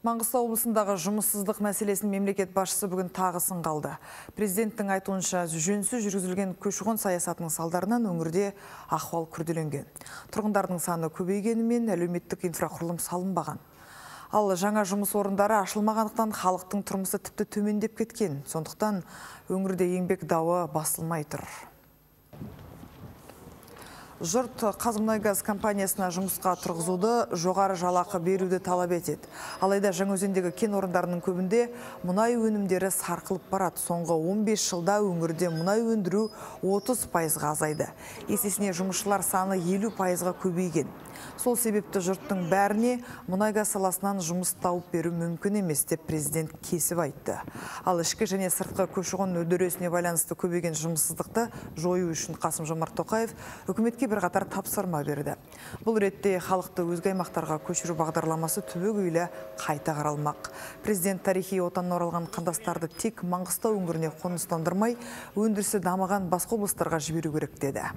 Маңғыстау облысындағы жұмыссыздық мәселесін мемлекет басшысы бүгін тағысын қалды. Президенттің айтуынша жөнсіз жүргізілген көші-қон саясатының салдарынан өңірде ахуал күрделенген. Тұрғындардың саны көбейгенімен әлеуметтік инфрақұрылым салынбаған. Ал жаңа жұмыс орындары ашылмағандықтан халықтың тұрмысы тіпті төмендеп кеткен. Сондықтан өңірде еңбек дауы басылмай тұр. Жұрт КазМұнайГаз компаниясына жұмысқа тұрғызуды, жоғары жалақы беруді талап етеді. Алайда Жаңаөзендегі кен орындарының көбінде мұнай өнімдері сарқылып барады. Соңғы 15 жылда өңірде мұнай өндіру 30%-ға азайды. Есесіне жұмысшылар саны 50%-ға көбейген. Сол себепті жұрттың бәріне мұнайгаз саласынан жұмыс тауып беру мүмкін емес деп президент кесіп айтты. Ал ішкі және сыртқы көші-қон үдерісіне байланысты көбейген жұмыссыздықты жою үшін Қасым-Жомарт Тоқаев үкіметке бірқатар тапсырма берді. Бұл ретте халықты өзге аймақтарға көшіру бағдарламасы түбегейлі қайта қаралмақ. Президент тарихи отанына оралған қандастарды тек Маңғыстау өңіріне қоныстандырмай, өндірісі дамыған басқа облыстарға жіберу керек деді.